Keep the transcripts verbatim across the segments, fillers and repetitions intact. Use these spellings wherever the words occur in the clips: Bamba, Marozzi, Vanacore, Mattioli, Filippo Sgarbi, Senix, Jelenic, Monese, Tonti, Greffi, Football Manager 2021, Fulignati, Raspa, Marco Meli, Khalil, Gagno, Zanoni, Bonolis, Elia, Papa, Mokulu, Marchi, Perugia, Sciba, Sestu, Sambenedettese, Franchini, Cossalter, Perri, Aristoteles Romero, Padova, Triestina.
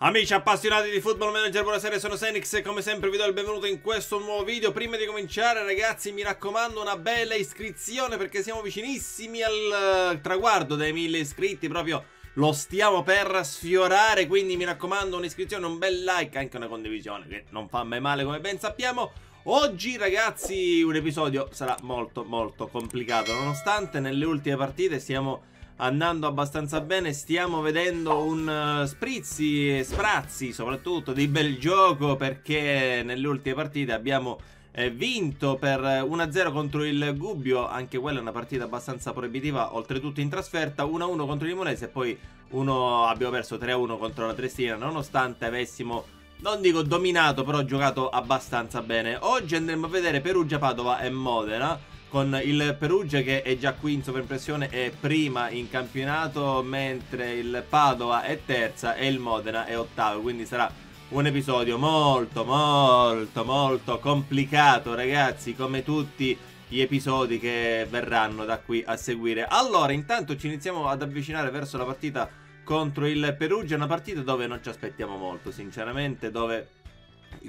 Amici appassionati di Football Manager, buonasera, sono Senix e come sempre vi do il benvenuto in questo nuovo video. Prima di cominciare ragazzi mi raccomando una bella iscrizione perché siamo vicinissimi al traguardo dei mille iscritti, proprio lo stiamo per sfiorare, quindi mi raccomando un'iscrizione, un bel like, anche una condivisione che non fa mai male come ben sappiamo. Oggi ragazzi un episodio sarà molto molto complicato, nonostante nelle ultime partite stiamo andando abbastanza bene, stiamo vedendo un uh, sprizzi e sprazzi soprattutto di bel gioco, perché nelle ultime partite abbiamo eh, vinto per uno a zero contro il Gubbio, anche quella è una partita abbastanza proibitiva, oltretutto in trasferta, uno a uno contro il Monese e poi uno abbiamo perso tre a uno contro la Triestina, nonostante avessimo, non dico dominato, però giocato abbastanza bene. Oggi andremo a vedere Perugia, Padova e Modena, con il Perugia che è già qui in sovraimpressione, è prima in campionato, mentre il Padova è terza e il Modena è ottavo. Quindi sarà un episodio molto molto molto complicato ragazzi, come tutti gli episodi che verranno da qui a seguire. Allora intanto ci iniziamo ad avvicinare verso la partita contro il Perugia, una partita dove non ci aspettiamo molto sinceramente, dove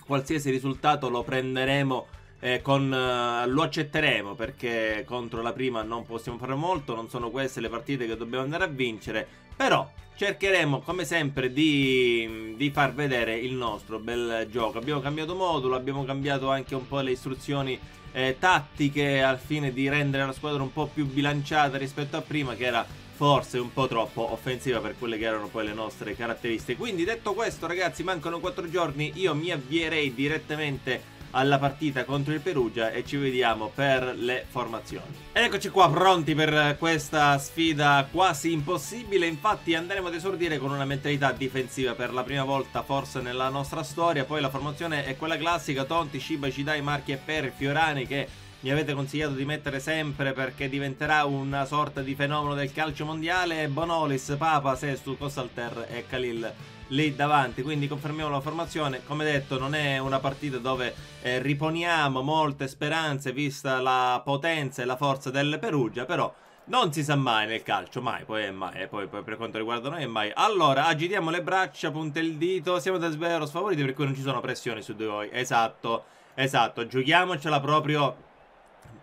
qualsiasi risultato lo prenderemo Eh, con, eh, lo accetteremo, perché contro la prima non possiamo fare molto, non sono queste le partite che dobbiamo andare a vincere, però cercheremo come sempre di, di far vedere il nostro bel gioco. Abbiamo cambiato modulo, abbiamo cambiato anche un po' le istruzioni eh, tattiche al fine di rendere la squadra un po' più bilanciata rispetto a prima, che era forse un po' troppo offensiva per quelle che erano poi le nostre caratteristiche. Quindi detto questo ragazzi, mancano quattro giorni, io mi avvierei direttamente alla partita contro il Perugia e ci vediamo per le formazioni. Ed eccoci qua pronti per questa sfida quasi impossibile. Infatti andremo ad esordire con una mentalità difensiva per la prima volta forse nella nostra storia. Poi la formazione è quella classica: Tonti, Sciba, Gidai, Marchi e Perri, Fiorani, che mi avete consigliato di mettere sempre perché diventerà una sorta di fenomeno del calcio mondiale. Bonolis, Papa, Sestu, Cossalter e Khalil lì davanti, quindi confermiamo la formazione. Come detto non è una partita dove eh, riponiamo molte speranze vista la potenza e la forza del Perugia, però non si sa mai nel calcio, mai, poi è mai, e poi, poi per quanto riguarda noi è mai. Allora agitiamo le braccia, punta il dito, siamo da svero sfavoriti per cui non ci sono pressioni su di voi, esatto, esatto, giochiamocela proprio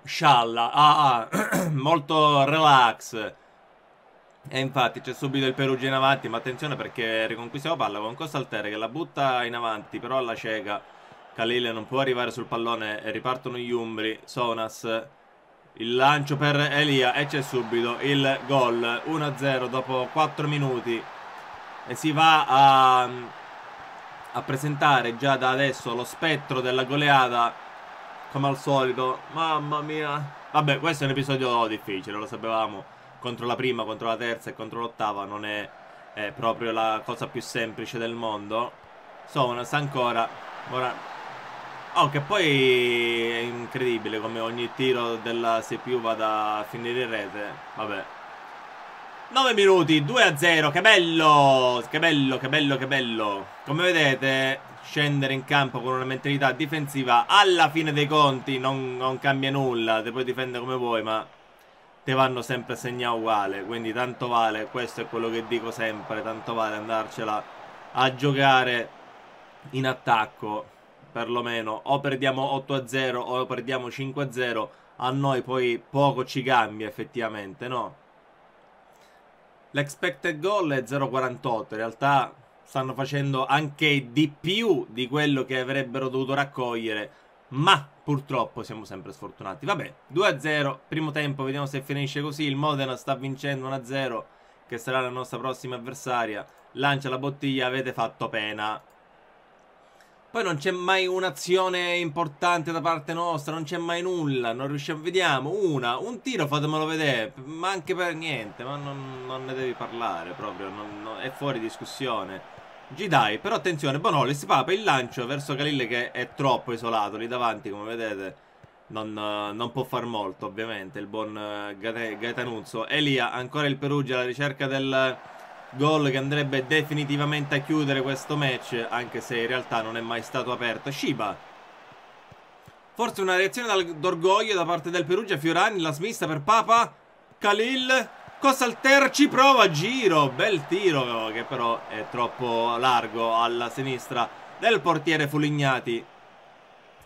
scialla, ah, ah, molto relax. E infatti c'è subito il Perugia in avanti, ma attenzione perché riconquistiamo palla con Cossalter che la butta in avanti, però alla cieca Khalil non può arrivare sul pallone e ripartono gli umbri. Sonas, il lancio per Elia e c'è subito il gol, uno a zero dopo quattro minuti, e si va a, a presentare già da adesso lo spettro della goleada come al solito. Mamma mia, vabbè, questo è un episodio difficile, lo sapevamo, contro la prima, contro la terza e contro l'ottava non è, è proprio la cosa più semplice del mondo. Sonas ancora, ora... oh, che poi è incredibile come ogni tiro della C P U vada a finire in rete. Vabbè, nove minuti, due a zero, che bello, che bello, che bello, che bello. Come vedete scendere in campo con una mentalità difensiva alla fine dei conti non, non cambia nulla, te puoi difendere come vuoi ma te vanno sempre a segnare uguale, quindi tanto vale, questo è quello che dico sempre, tanto vale andarcela a giocare in attacco, perlomeno o perdiamo otto a zero o perdiamo cinque a zero, a noi poi poco ci cambia effettivamente, no? L'expected goal è zero virgola quarantotto, in realtà stanno facendo anche di più di quello che avrebbero dovuto raccogliere, ma purtroppo siamo sempre sfortunati. Vabbè, due a zero, primo tempo, vediamo se finisce così. Il Modena sta vincendo uno a zero, che sarà la nostra prossima avversaria. Lancia la bottiglia, avete fatto pena. Poi non c'è mai un'azione importante da parte nostra, non c'è mai nulla, non riusciamo, vediamo, una, un tiro fatemelo vedere, ma anche per niente, ma non, non ne devi parlare proprio, non, non, è fuori discussione. Gidai, però attenzione, Bonolis si fa per il lancio verso Khalil che è troppo isolato lì davanti, come vedete non, non può far molto ovviamente il buon Gaetanuzzo. Elia, ancora il Perugia alla ricerca del gol che andrebbe definitivamente a chiudere questo match, anche se in realtà non è mai stato aperto. Sciba, forse una reazione d'orgoglio da parte del Perugia. Fiorani, la smista per Papa, Khalil, Cossalter ci prova, giro, bel tiro che però è troppo largo alla sinistra del portiere Fulignati.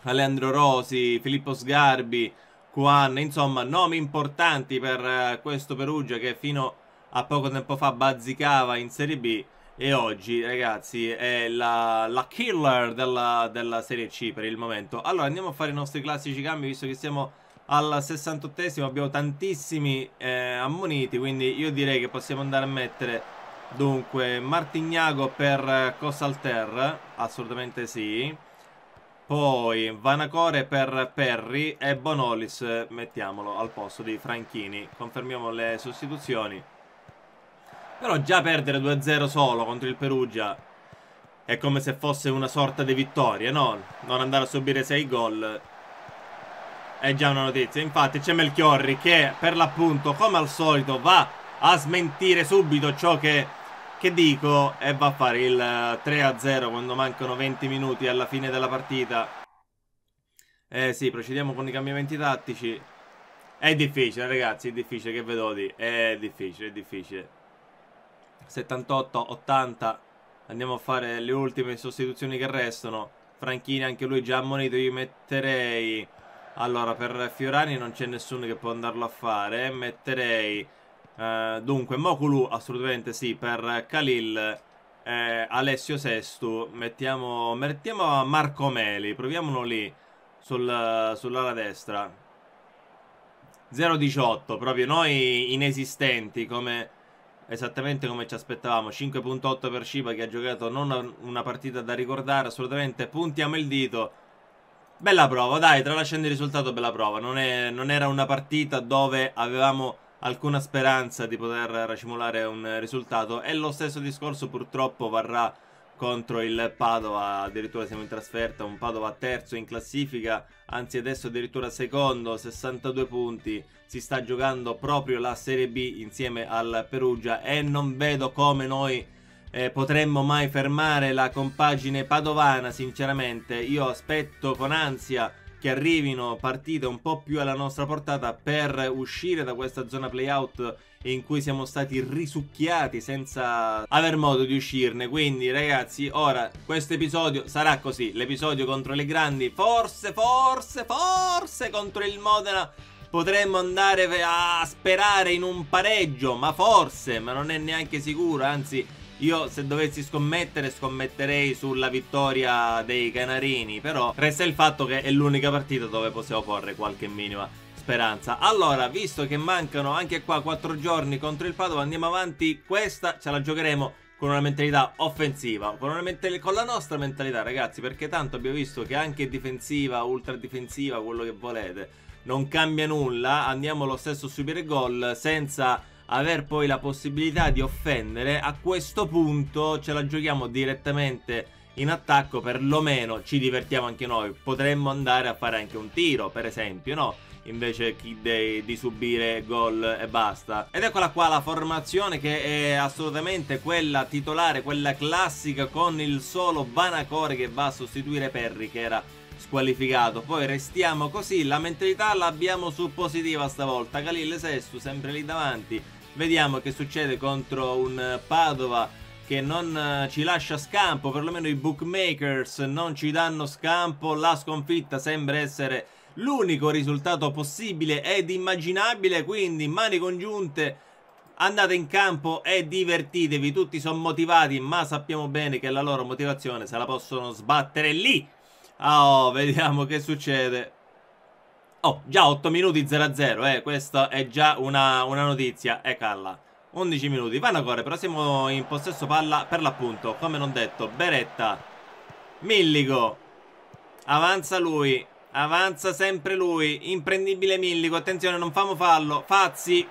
Aleandro Rosi, Filippo Sgarbi, Juan, insomma nomi importanti per questo Perugia che fino a poco tempo fa bazzicava in Serie B e oggi, ragazzi, è la, la killer della, della Serie C per il momento. Allora andiamo a fare i nostri classici cambi, visto che siamo al sessantottesimo, abbiamo tantissimi eh, ammoniti, quindi io direi che possiamo andare a mettere dunque Martignago per Cossalter, assolutamente sì. Poi Vanacore per Perri e Bonolis mettiamolo al posto di Franchini. Confermiamo le sostituzioni. Però già perdere due a zero solo contro il Perugia è come se fosse una sorta di vittoria, no? Non andare a subire sei gol è già una notizia. Infatti c'è Melchiorri che per l'appunto, come al solito, va a smentire subito ciò che, che dico e va a fare il tre a zero quando mancano venti minuti alla fine della partita. Eh sì, procediamo con i cambiamenti tattici. È difficile, ragazzi, è difficile, che ve devo dire. È difficile, è difficile. settantotto ottanta. Andiamo a fare le ultime sostituzioni che restano. Franchini anche lui già ammonito, io metterei... Allora, per Fiorani non c'è nessuno che può andarlo a fare. Metterei... Uh, dunque Mokulu assolutamente sì per Khalil, eh, Alessio Sestu, mettiamo, mettiamo Marco Meli, proviamolo lì sul, sull'ala destra. zero diciotto, proprio noi inesistenti, come esattamente come ci aspettavamo. Cinque virgola otto per Sciba, che ha giocato non una partita da ricordare assolutamente. Puntiamo il dito, bella prova, dai, tralasciando il risultato, bella prova. Non, è, non era una partita dove avevamo alcuna speranza di poter racimolare un risultato, e lo stesso discorso purtroppo varrà contro il Padova. Addirittura siamo in trasferta, un Padova terzo in classifica, anzi adesso addirittura secondo, sessantadue punti. Si sta giocando proprio la Serie B insieme al Perugia e non vedo come noi eh, potremmo mai fermare la compagine padovana, sinceramente. Io aspetto con ansia che arrivino partite un po' più alla nostra portata per uscire da questa zona playout in cui siamo stati risucchiati senza aver modo di uscirne. Quindi, ragazzi, ora questo episodio sarà così, l'episodio contro le grandi. Forse, forse, forse contro il Modena potremmo andare a sperare in un pareggio, ma forse, ma non è neanche sicuro. Anzi, io se dovessi scommettere, scommetterei sulla vittoria dei Canarini. Però resta il fatto che è l'unica partita dove possiamo porre qualche minima speranza. Allora, visto che mancano anche qua quattro giorni contro il Padova, andiamo avanti. Questa ce la giocheremo con una mentalità offensiva, con, una mentalità, con la nostra mentalità, ragazzi, perché tanto abbiamo visto che anche difensiva, ultra difensiva, quello che volete, non cambia nulla. Andiamo lo stesso a subire gol senza aver poi la possibilità di offendere. A questo punto ce la giochiamo direttamente in attacco, perlomeno ci divertiamo anche noi. Potremmo andare a fare anche un tiro, per esempio, no? Invece di, di subire gol e basta. Ed eccola qua la formazione, che è assolutamente quella titolare, quella classica, con il solo Vanacore che va a sostituire Perri, che era squalificato. Poi restiamo così, la mentalità l'abbiamo su positiva stavolta. Khalil Sestu sempre lì davanti. Vediamo che succede contro un Padova che non ci lascia scampo, perlomeno i bookmakers non ci danno scampo. La sconfitta sembra essere l'unico risultato possibile ed immaginabile, quindi mani congiunte, andate in campo e divertitevi. Tutti sono motivati, ma sappiamo bene che la loro motivazione se la possono sbattere lì. Oh, vediamo che succede. Oh, già otto minuti zero a zero, eh, questa è già una, una notizia. E calla, undici minuti, vanno a correre, però siamo in possesso palla per l'appunto, come non detto. Beretta, Milligo, avanza lui, avanza sempre lui, imprendibile Milligo, attenzione, non famo fallo, Fazzi.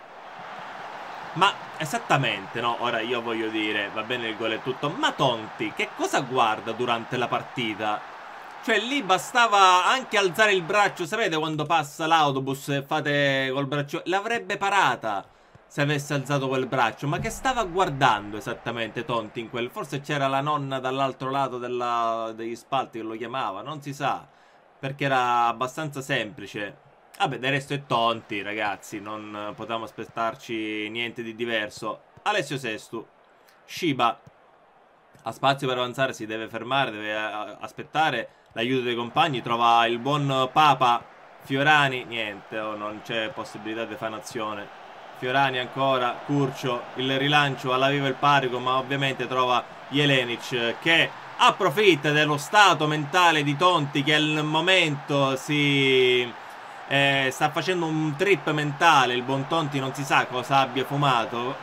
Ma esattamente, no? Ora io voglio dire, va bene il gol e tutto, ma Tonti che cosa guarda durante la partita? Cioè lì bastava anche alzare il braccio, sapete quando passa l'autobus e fate col braccio? L'avrebbe parata se avesse alzato quel braccio. Ma che stava guardando esattamente Tonti in quel? Forse c'era la nonna dall'altro lato della... degli spalti che lo chiamava, non si sa, perché era abbastanza semplice. Vabbè, del resto è Tonti, ragazzi. Non potevamo aspettarci niente di diverso. Alessio Sestu. Sciba. Ha spazio per avanzare, si deve fermare, deve aspettare l'aiuto dei compagni. Trova il buon Papa. Fiorani. Niente, oh, non c'è possibilità di fare un'azione. Fiorani ancora. Curcio. Il rilancio alla viva il parico, ma ovviamente trova Jelenic che... approfitta dello stato mentale di Tonti, che al momento si eh, sta facendo un trip mentale. Il buon Tonti non si sa cosa abbia fumato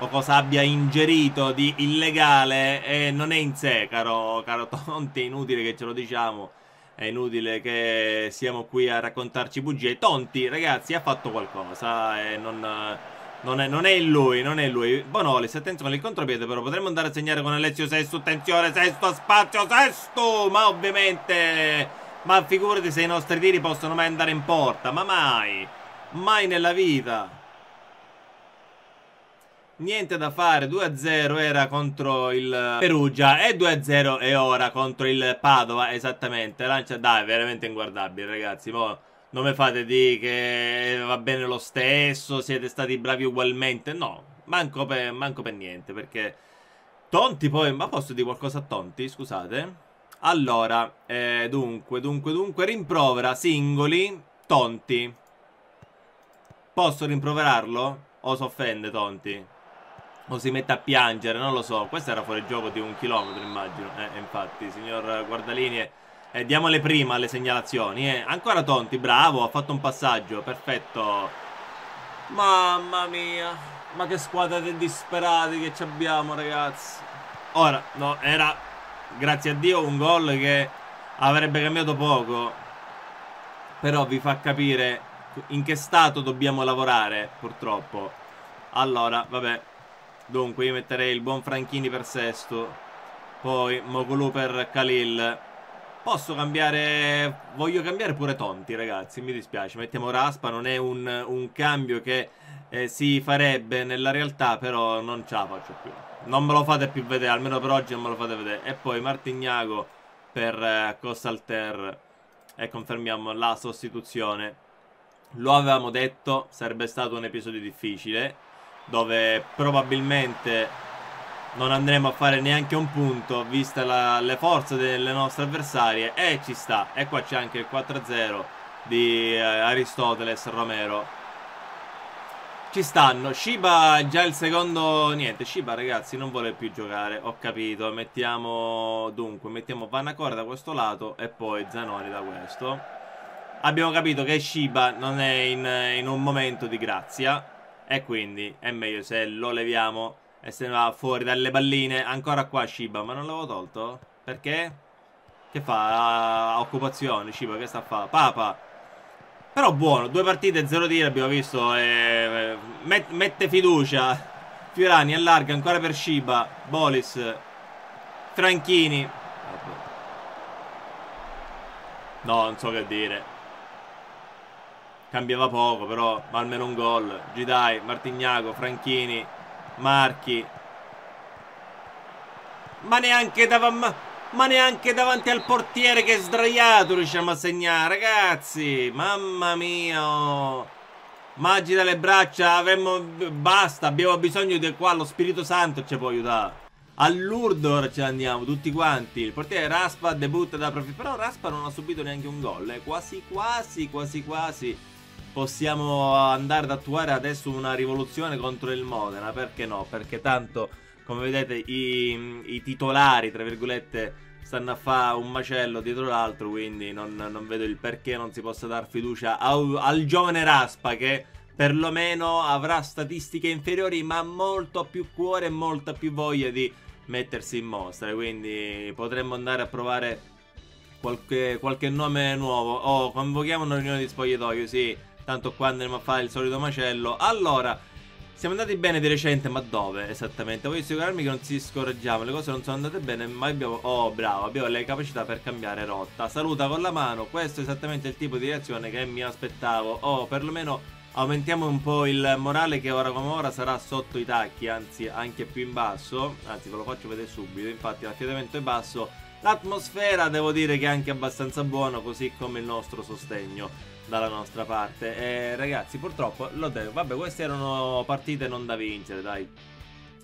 o cosa abbia ingerito di illegale e non è in sé, caro, caro Tonti, è inutile che ce lo diciamo, è inutile che siamo qui a raccontarci bugie. Tonti, ragazzi, ha fatto qualcosa e non... Non è, non è lui, non è lui. Bonolis, attenzione il contropiede, però potremmo andare a segnare con Alessio Sestu. Attenzione, Sestu a spazio, Sestu! Ma ovviamente, ma figurati se i nostri tiri possono mai andare in porta. Ma mai, mai nella vita. Niente da fare, due a zero era contro il Perugia e due a zero è ora contro il Padova, esattamente. Lancia, dai, veramente inguardabile, ragazzi, mo... non mi fate dire che va bene lo stesso, siete stati bravi ugualmente. No, manco per, manco per niente, perché Tonti poi... ma posso dire qualcosa a Tonti? Scusate. Allora, eh, dunque, dunque, dunque, rimprovera singoli Tonti. Posso rimproverarlo? O si offende Tonti? O si mette a piangere? Non lo so. Questo era fuori gioco di un chilometro, immagino. Eh, infatti, signor guardalinee... Eh, diamole prima alle segnalazioni, eh. Ancora Tonti, bravo, ha fatto un passaggio, perfetto. Mamma mia, ma che squadra di disperati che ci abbiamo, ragazzi. Ora, no, era, grazie a Dio, un gol che avrebbe cambiato poco. Però vi fa capire in che stato dobbiamo lavorare, purtroppo. Allora, vabbè. Dunque, io metterei il buon Franchini per Sestu. Poi Mokulu per Khalil. Posso cambiare... voglio cambiare pure Tonti, ragazzi, mi dispiace. Mettiamo Raspa, non è un, un cambio che eh, si farebbe nella realtà, però non ce la faccio più. Non me lo fate più vedere, almeno per oggi non me lo fate vedere. E poi Martignago per eh, Cossalter e confermiamo la sostituzione. Lo avevamo detto, sarebbe stato un episodio difficile, dove probabilmente... non andremo a fare neanche un punto, viste la, le forze delle nostre avversarie. E ci sta. E qua c'è anche il quattro a zero di eh, Aristoteles Romero. Ci stanno. Sciba già il secondo... niente, Sciba, ragazzi, non vuole più giocare. Ho capito. Mettiamo... dunque, mettiamo Vanacore da questo lato e poi Zanoni da questo. Abbiamo capito che Sciba non è in, in un momento di grazia. E quindi è meglio se lo leviamo... e se ne va fuori dalle palline. Ancora qua Sciba, ma non l'avevo tolto? Perché? Che fa? Ah, occupazione Sciba, che sta a fare? Papa. Però buono, due partite, zero tiri abbiamo visto, eh, met mette fiducia. Fiorani allarga ancora per Sciba. Bolis. Franchini. No, non so che dire. Cambiava poco però, ma almeno un gol. Gidai, Martignago, Franchini, Marchi. Ma neanche, dav ma, ma neanche davanti al portiere che è sdraiato riusciamo a segnare, ragazzi. Mamma mia. Maggi dalle braccia. Avremmo... basta, abbiamo bisogno di qua. Lo Spirito Santo ci può aiutare. All'Urdor ce l'andiamo tutti quanti. Il portiere Raspa debutta da prof... però Raspa non ha subito neanche un gol, eh. Quasi quasi quasi quasi possiamo andare ad attuare adesso una rivoluzione contro il Modena, perché no? Perché tanto, come vedete, i, i titolari, tra virgolette, stanno a fare un macello dietro l'altro, quindi non, non vedo il perché non si possa dar fiducia a, al giovane Raspa, che perlomeno avrà statistiche inferiori, ma molto più cuore e molta più voglia di mettersi in mostra, quindi potremmo andare a provare qualche, qualche nome nuovo. Oh, convochiamo una riunione di spogliatoio, sì. Tanto qua andremo a fare il solito macello. Allora, siamo andati bene di recente, ma dove esattamente? Voglio assicurarmi che non ci scorreggiamo. Le cose non sono andate bene, ma abbiamo... oh, bravo, abbiamo le capacità per cambiare rotta. Saluta con la mano. Questo è esattamente il tipo di reazione che mi aspettavo. Oh, perlomeno aumentiamo un po' il morale, che ora come ora sarà sotto i tacchi, anzi anche più in basso. Anzi, ve lo faccio vedere subito. Infatti l'affidamento è basso L'atmosfera devo dire che è anche abbastanza buona, così come il nostro sostegno dalla nostra parte. E ragazzi, purtroppo l'ho detto, vabbè, queste erano partite non da vincere, dai.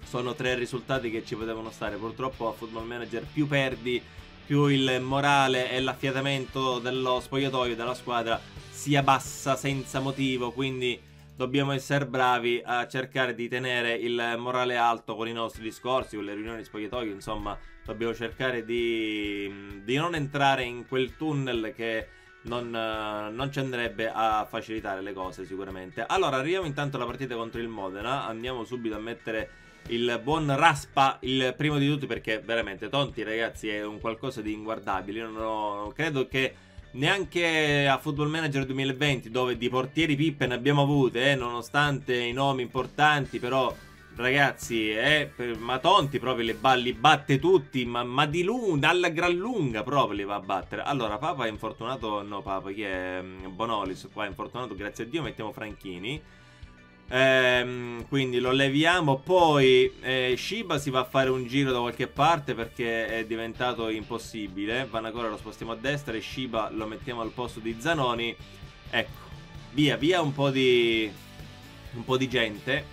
Sono tre risultati che ci potevano stare. Purtroppo a Football Manager più perdi, più il morale e l'affiatamento dello spogliatoio, della squadra, si abbassa senza motivo. Quindi dobbiamo essere bravi a cercare di tenere il morale alto con i nostri discorsi, con le riunioni di spogliatoio. Insomma, dobbiamo cercare di, di non entrare in quel tunnel che non, non ci andrebbe a facilitare le cose sicuramente. Allora, arriviamo intanto alla partita contro il Modena. Andiamo subito a mettere il buon Raspa, il primo di tutti, perché veramente Tonti, ragazzi, è un qualcosa di inguardabile. Io non ho, credo che neanche a Football Manager duemilaventi, dove di portieri pippe ne abbiamo avute, eh, nonostante i nomi importanti, però ragazzi, eh, per, ma Tonti proprio le balli batte tutti, ma, ma di lunga, alla gran lunga proprio li va a battere. Allora, Papa è infortunato, no Papa, chi è? Bonolis qua è infortunato, grazie a Dio. Mettiamo Franchini. Ehm, quindi lo leviamo. Poi eh, Sciba si va a fare un giro da qualche parte perché è diventato impossibile. Vanacore lo spostiamo a destra e Sciba lo mettiamo al posto di Zanoni. Ecco, via via un po' di, un po' di gente.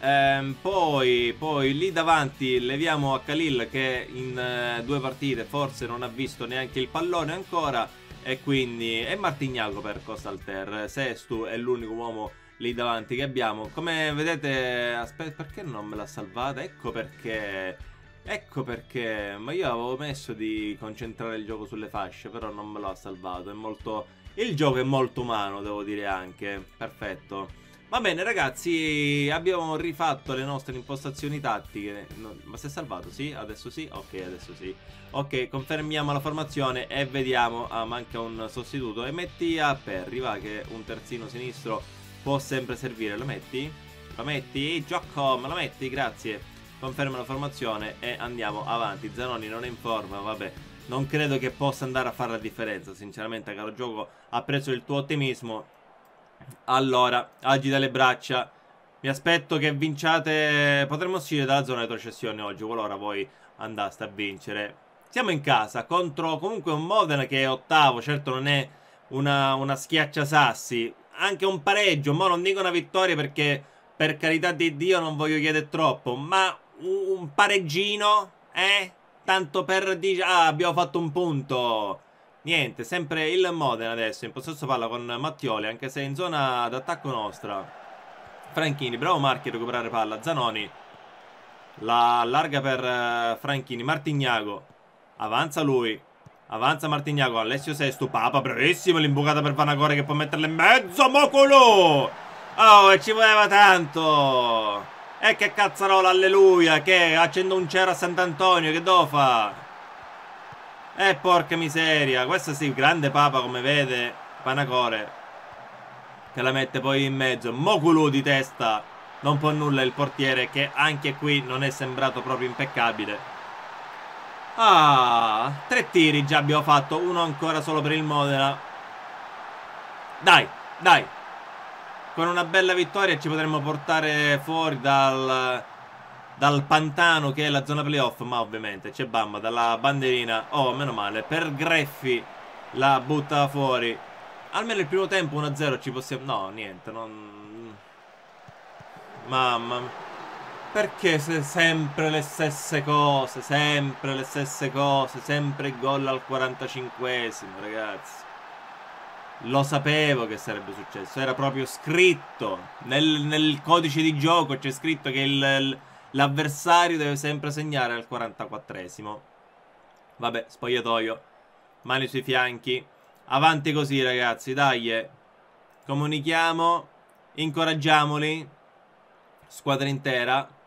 ehm, poi, poi lì davanti leviamo a Khalil, che in eh, due partite forse non ha visto neanche il pallone ancora. E quindi è Martignago per Cossalter. Sestu è l'unico uomo lì davanti che abbiamo. Come vedete, aspetta, perché non me l'ha salvata? Ecco perché, ecco perché, ma io avevo messo di concentrare il gioco sulle fasce, però non me l'ha salvato. È molto, il gioco è molto umano, devo dire anche. Perfetto. Va bene ragazzi, abbiamo rifatto le nostre impostazioni tattiche. No, ma si è salvato? Sì? Adesso sì? Ok, adesso sì. Ok, confermiamo la formazione e vediamo. Ah, manca un sostituto. E metti a Perri, va, che un terzino sinistro può sempre servire. Lo metti? Lo metti? Gioco, me lo metti? Grazie. Conferma la formazione e andiamo avanti. Zanoni non è in forma, vabbè, non credo che possa andare a fare la differenza sinceramente, caro gioco. Apprezzo il tuo ottimismo. Allora, agita le braccia. Mi aspetto che vinciate. Potremmo uscire dalla zona di retrocessione oggi, qualora voi andaste a vincere. Siamo in casa contro comunque un Modena che è ottavo. Certo non è una, una schiacciasassi. Anche un pareggio, ma non dico una vittoria perché, per carità di Dio, non voglio chiedere troppo, ma un pareggino, eh? Tanto per dire, ah, abbiamo fatto un punto. Niente, sempre il Modena adesso in possesso palla con Mattioli, anche se in zona d'attacco nostra. Franchini, bravo Marchi a recuperare palla. Zanoni la allarga per Franchini. Martignago, avanza lui. Avanza Martignago, Alessio Sestu, Papa, bravissimo, l'imbucata per Vanacore che può metterla in mezzo, Mokulu! Oh, e ci voleva tanto! E che cazzarola, alleluia, che accendo un cero a Sant'Antonio, che do fa? E porca miseria, questo sì, grande Papa, come vede, Vanacore, che la mette poi in mezzo, Mokulu di testa, non può nulla il portiere, che anche qui non è sembrato proprio impeccabile. Ah, tre tiri già abbiamo fatto, uno ancora solo per il Modena. Dai, dai, con una bella vittoria ci potremmo portare fuori dal, dal pantano che è la zona playoff. Ma ovviamente c'è Bamba dalla bandierina. Oh, meno male, per Greffi la butta fuori. Almeno il primo tempo uno a zero ci possiamo... No, niente, non... Mamma mia. Perché se sempre le stesse cose, sempre le stesse cose, sempre il gol al quarantacinquesimo, ragazzi. Lo sapevo che sarebbe successo, era proprio scritto. Nel, nel codice di gioco c'è scritto che l'avversario deve sempre segnare al quarantaquattresimo. Vabbè, spogliatoio, mani sui fianchi. Avanti così, ragazzi, dai. Comunichiamo, incoraggiamoli. Squadra intera.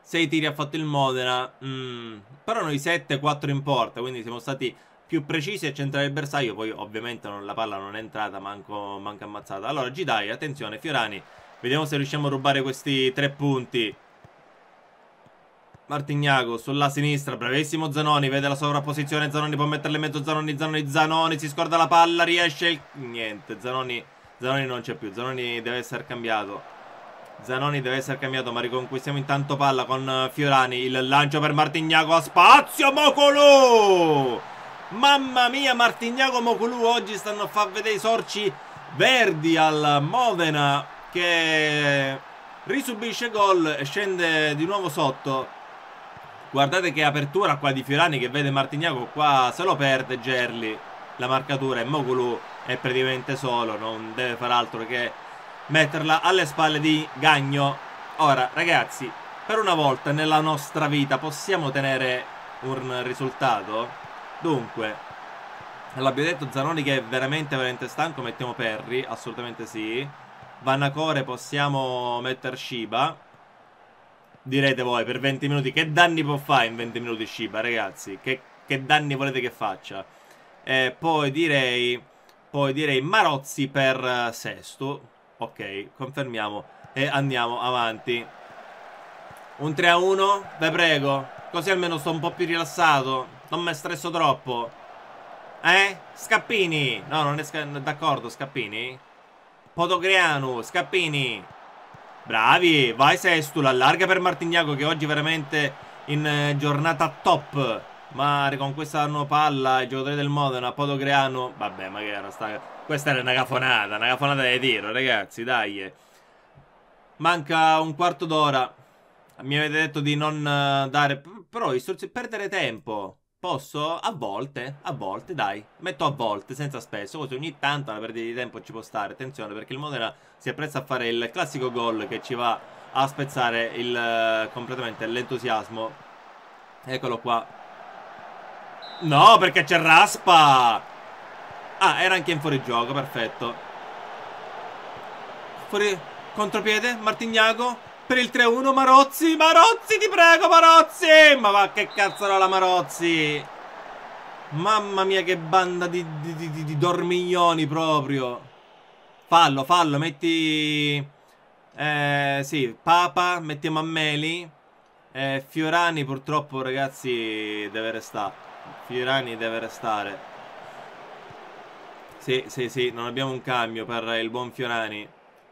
sei tiri ha fatto il Modena, mm, però noi sette quattro in porta, quindi siamo stati più precisi a centrare il bersaglio. Poi ovviamente non, la palla non è entrata, manco, manco ammazzata. Allora Gidai, attenzione, Fiorani, vediamo se riusciamo a rubare questi tre punti. Martignago sulla sinistra, bravissimo Zanoni, vede la sovrapposizione, Zanoni può metterle in mezzo, Zanoni, Zanoni, Zanoni, si scorda la palla, riesce il... Niente, Zanoni... Zanoni non c'è più, Zanoni deve essere cambiato. Zanoni deve essere cambiato, ma riconquistiamo intanto palla con Fiorani. Il lancio per Martignago a spazio, Mokulu! Mamma mia, Martignago, Mokulu oggi stanno a far vedere i sorci verdi al Modena, che risubisce gol e scende di nuovo sotto. Guardate che apertura qua di Fiorani, che vede Martignago, qua se lo perde Gerli la marcatura e Mokulu è praticamente solo, non deve far altro che metterla alle spalle di Gagno. Ora ragazzi, per una volta nella nostra vita possiamo ottenere un risultato. Dunque, l'abbiamo detto, Zanoni che è veramente veramente stanco, mettiamo Perri, assolutamente sì. Vanacore possiamo mettere Sciba. Direte voi, per venti minuti che danni può fare in venti minuti Sciba, ragazzi? Che, che danni volete che faccia? E poi direi, poi direi Marozzi per uh, Sestu. Ok, confermiamo e andiamo avanti. Un tre a uno, ve prego. Così almeno sto un po' più rilassato, non mi stresso troppo. Eh? Scappini. No, non è sca d'accordo, Scappini. Podogreanu, Scappini. Bravi, vai Sestu, l'allarga per Martignago, che oggi veramente in eh, giornata top. Ma riconquistano palla i giocatori del Modena. Podogreanu, vabbè, ma che era sta... Questa era una cafonata, una cafonata di tiro, ragazzi, dai. Manca un quarto d'ora. Mi avete detto di non uh, dare... Però perdere tempo posso? A volte, a volte, dai. Metto a volte, senza spesso, così ogni tanto una perdita di tempo ci può stare. Attenzione, perché il Modena si apprezza a fare il classico gol che ci va a spezzare il, uh, completamente l'entusiasmo. Eccolo qua. No, perché c'è Raspa. Ah, era anche in fuorigioco, perfetto. Fuori, contropiede, Martignago per il tre a uno, Marozzi, Marozzi, ti prego, Marozzi! Ma va, che cazzarola Marozzi! Mamma mia, che banda di, di, di, di dormiglioni proprio! Fallo, fallo, metti... Eh, sì, Papa, mettiamo a Meli. Eh, Fiorani, purtroppo, ragazzi, deve restare. Fiorani deve restare. Sì, sì, sì, non abbiamo un cambio per il buon Fiorani.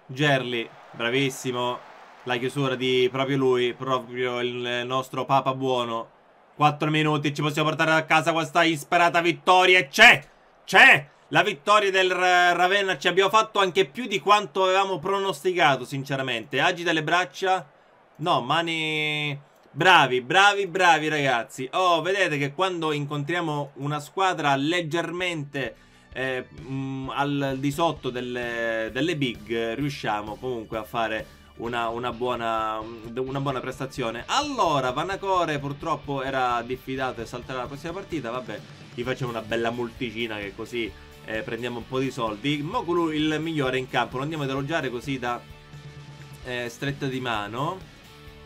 Gerli, bravissimo. La chiusura di proprio lui, proprio il nostro Papa buono. quattro minuti, ci possiamo portare a casa questa disperata vittoria. E c'è! C'è! La vittoria del Ravenna, ci abbiamo fatto anche più di quanto avevamo pronosticato, sinceramente. Agita le braccia. No, mani... Bravi, bravi, bravi ragazzi. Oh, vedete che quando incontriamo una squadra leggermente... Eh, mh, al di sotto delle, delle big, riusciamo comunque a fare... Una, una, buona, una buona prestazione. Allora Vanacore purtroppo era diffidato e salterà la prossima partita. Vabbè, gli facciamo una bella multicina, che così eh, prendiamo un po' di soldi. Mokulu il migliore in campo, lo andiamo ad elogiare così da eh, stretta di mano,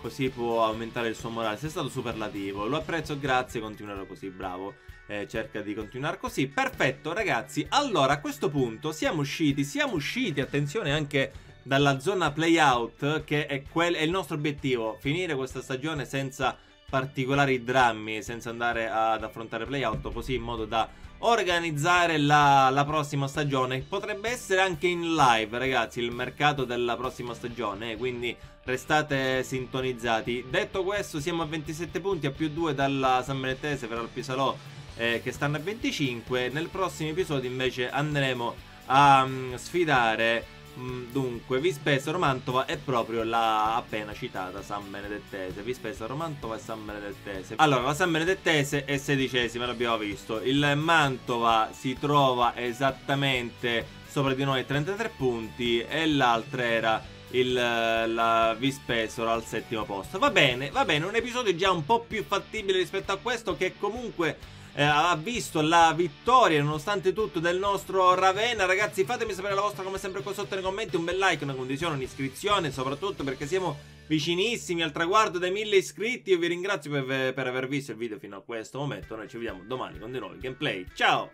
così può aumentare il suo morale. Sei stato superlativo, lo apprezzo, grazie, continuerò così, bravo. Eh, cerca di continuare così. Perfetto ragazzi, allora a questo punto siamo usciti, siamo usciti, attenzione, anche dalla zona play-out, che è, quel, è il nostro obiettivo, finire questa stagione senza particolari drammi, senza andare ad affrontare play-out, così in modo da organizzare la, la prossima stagione. Potrebbe essere anche in live, ragazzi, il mercato della prossima stagione, quindi restate sintonizzati. Detto questo, siamo a ventisette punti, a più due dalla Sambenedettese, per il Pisalò eh, che stanno a venticinque. Nel prossimo episodio invece andremo a um, sfidare... Dunque, Vispesa, Romantova è proprio la appena citata Sambenedettese. Vispesa, Romantova e Sambenedettese. Allora, la Sambenedettese è sedicesima, l'abbiamo visto. Il Mantova si trova esattamente sopra di noi, trentatré punti. E l'altra era il, la Vispesora al settimo posto. Va bene, va bene, un episodio già un po' più fattibile rispetto a questo, che comunque... Eh, ha visto la vittoria nonostante tutto del nostro Ravenna. Ragazzi, fatemi sapere la vostra come sempre qua sotto nei commenti, un bel like, una condivisione, un'iscrizione, soprattutto perché siamo vicinissimi al traguardo dei mille iscritti. Io vi ringrazio per, per aver visto il video fino a questo momento. Noi ci vediamo domani con dei nuovi gameplay. Ciao!